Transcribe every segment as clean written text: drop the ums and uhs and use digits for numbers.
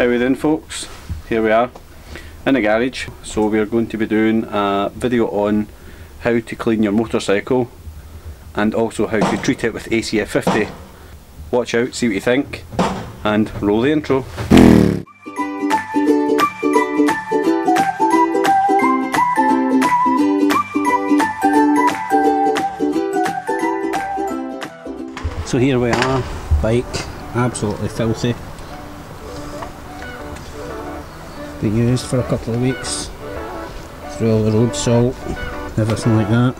How are we doing, folks? Here we are in the garage. So we are going to be doing a video on how to clean your motorcycle and also how to treat it with ACF50. Watch out, see what you think, and roll the intro. So here we are, bike, absolutely filthy. Been used for a couple of weeks, through all the road salt, everything like that.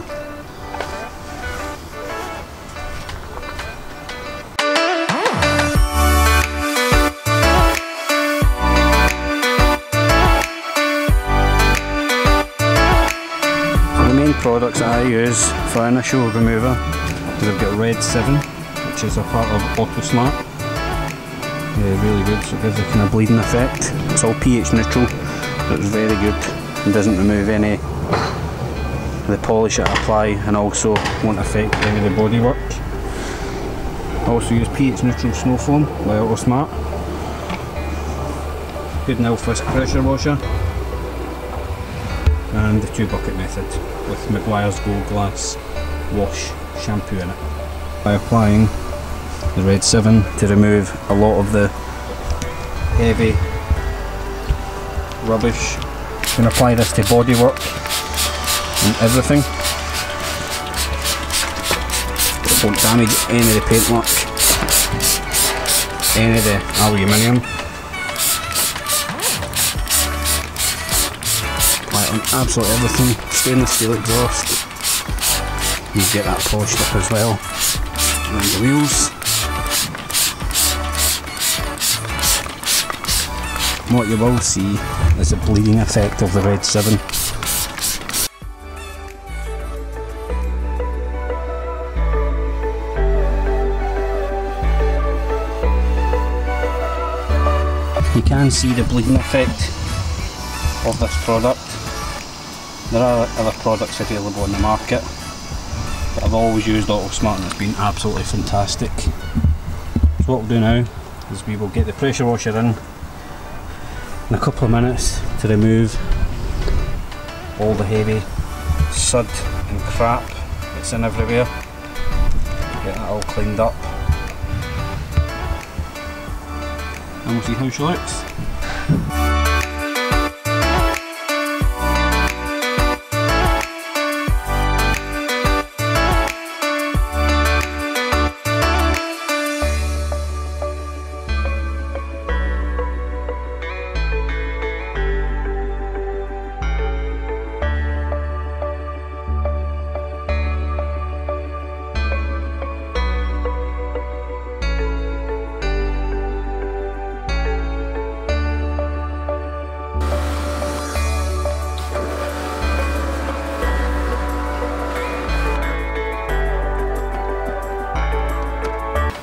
So the main products that I use for initial remover, they've got Red 7. Which is a part of AutoSmart. Yeah, really good, so it gives a kind of bleeding effect. It's all pH neutral, so it's very good and doesn't remove any of the polish that I apply and also won't affect any of the bodywork. I also use pH neutral snow foam by AutoSmart. Good Nilfisk pressure washer and the 2-bucket method with McGuire's Gold Glass wash shampoo in it. By applying the Red 7 to remove a lot of the heavy rubbish. You can apply this to bodywork and everything. It won't damage any of the paintwork, any of the aluminium. Apply it on absolutely everything, stainless steel exhaust. You get that polished up as well. And the wheels. And what you will see is the bleeding effect of the Red 7. You can see the bleeding effect of this product. There are other products available on the market. But I've always used AutoSmart and it's been absolutely fantastic. So what we'll do now is we will get the pressure washer in a couple of minutes to remove all the heavy sud and crap that's in everywhere. Get that all cleaned up. And we'll see how she looks.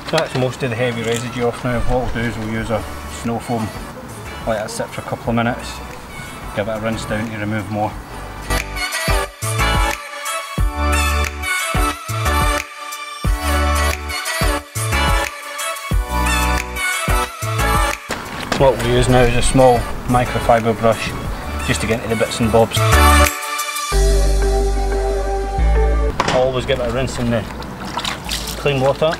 So that's most of the heavy residue off now. What we'll do is we'll use a snow foam, let it sit for a couple of minutes, give it a rinse down to remove more. What we'll use now is a small microfiber brush just to get into the bits and bobs. I'll always give it a rinse in the clean water.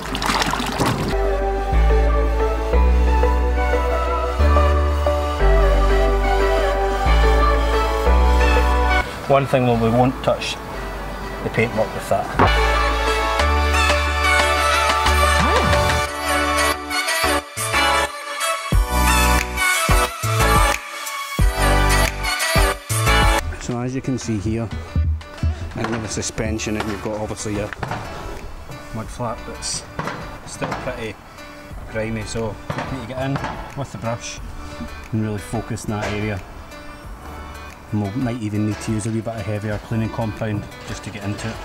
One thing though, we won't touch the paintwork with that. So as you can see here, and with the suspension, and you've got obviously your mud flap that's still pretty grimy, so you need to get in with the brush and really focus in that area. And we might even need to use a wee bit of heavier cleaning compound just to get into it.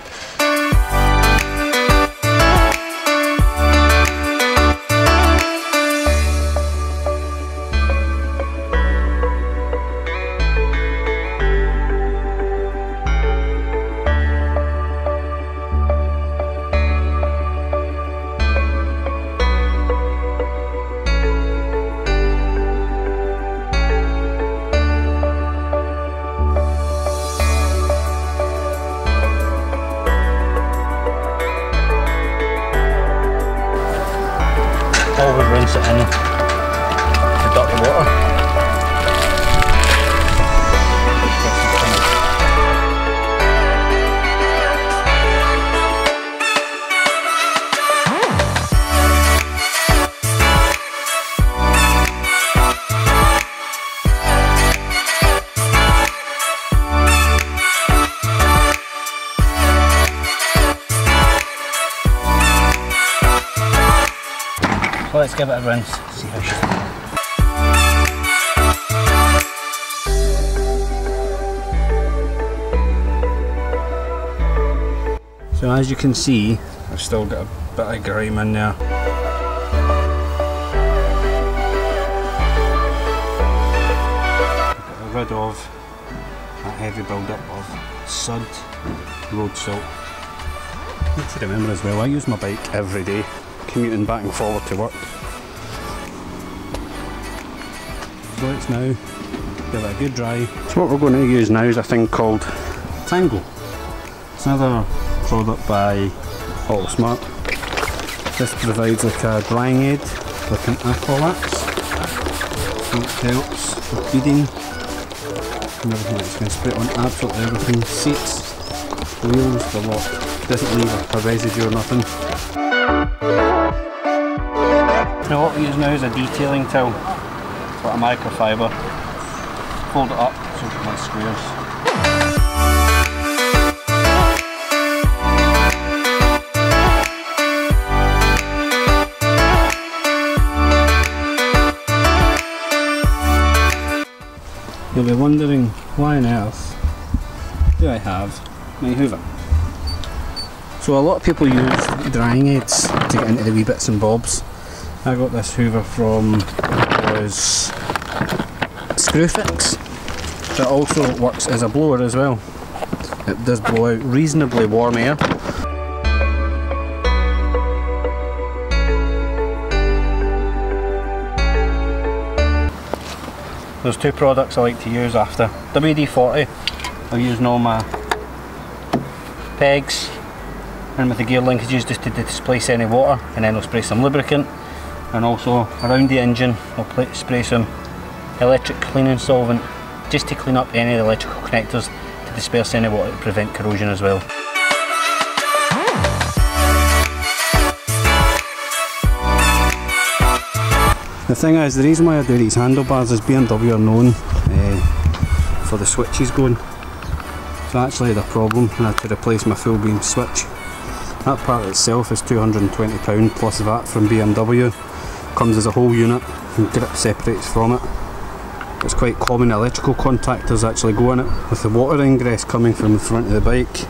Let's give it a rinse, see how she feels. So as you can see, I've still got a bit of grime in there. Get rid of that heavy build-up of sud, road salt. Need to remember as well, I use my bike every day, commuting back and forward to work. So let's now give it a good dry. So what we're going to use now is a thing called Tangle. It's another product by AutoSmart. This provides like a drying aid, like an aqua wax. It helps with beading and everything. It's going to spray on absolutely everything, seats, wheels, the lot. Doesn't leave a residue or nothing. Now what we use now is a detailing towel, a microfiber. Fold it up so it's like squares. You'll be wondering, why on earth do I have my hoover? So a lot of people use drying aids to get into the wee bits and bobs. I got this hoover from Screwfix, that also works as a blower as well. It does blow out reasonably warm air. There's two products I like to use after. WD40, I'm using all my pegs and with the gear linkages just to displace any water, and then I'll spray some lubricant, and also around the engine I'll spray some electric cleaning solvent just to clean up any electrical connectors to disperse any water to prevent corrosion as well. The thing is, the reason why I do these handlebars is BMW are known for the switches going. So actually I had a problem and I had to replace my full beam switch. That part itself is £220 plus VAT from BMW. Comes as a whole unit and grip separates from it. It's quite common electrical contactors actually go in it with the water ingress coming from the front of the bike,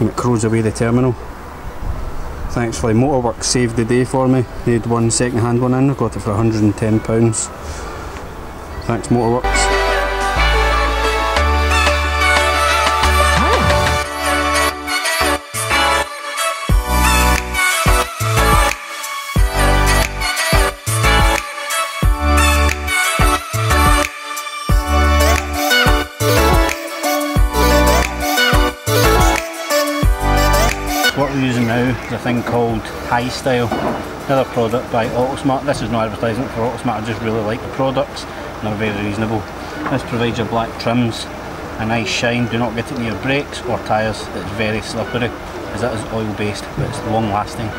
and it corrodes away the terminal. Thankfully Motorworks saved the day for me. They had one second hand one in, I got it for £110. Thanks Motorworks. A thing called High Style, another product by AutoSmart. This is no advertisement for AutoSmart, I just really like the products and they're very reasonable. This provides your black trims a nice shine. Do not get it near brakes or tyres, it's very slippery as that is oil based, but it's long lasting.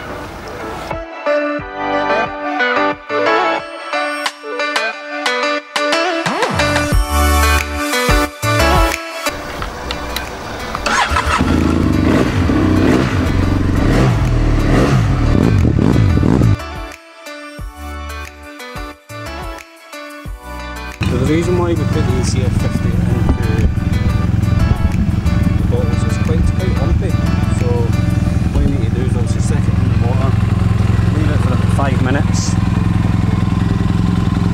The reason why we put the ACF50 into the bottles is quite lumpy, so what you need to do is obviously set it in the water, leave it for 5 minutes,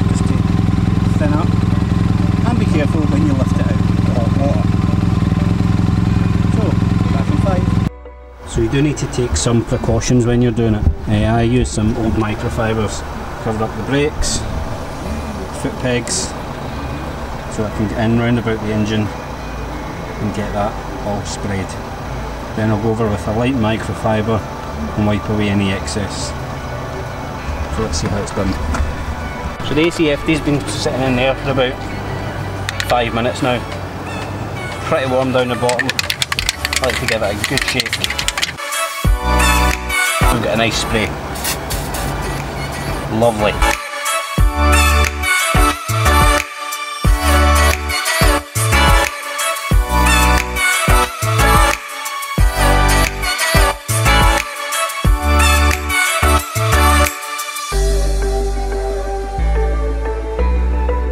just to thin up, and be careful when you lift it out of the hot water. So, we're back in 5. So you do need to take some precautions when you're doing it. I use some old microfibers, covered up the brakes, foot pegs, so I can get in round about the engine and get that all sprayed. Then I'll go over with a light microfiber and wipe away any excess. So let's see how it's done. So the ACFD's been sitting in there for about 5 minutes now. Pretty warm down the bottom. I like to give it a good shake. We've got a nice spray. Lovely.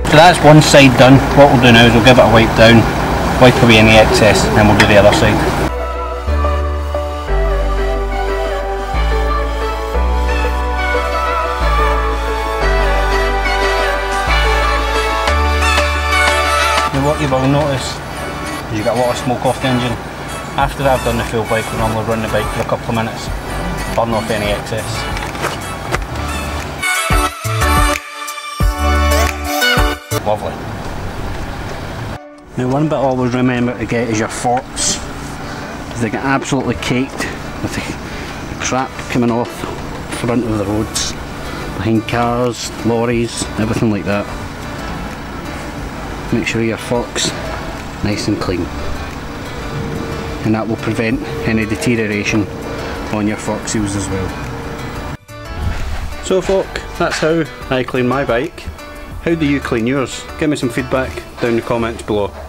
So that's one side done. What we'll do now is we'll give it a wipe down, wipe away any excess, and we'll do the other side. What you will notice is you get a lot of smoke off the engine. After I've done the full bike, we normally run the bike for a couple of minutes, burn off any excess. Lovely. Now, one bit I always remember to get is your forks. They get absolutely caked with the crap coming off front of the roads, behind cars, lorries, everything like that. Make sure your forks nice and clean, and that will prevent any deterioration on your fork seals as well. So folk, that's how I clean my bike. How do you clean yours? Give me some feedback down in the comments below.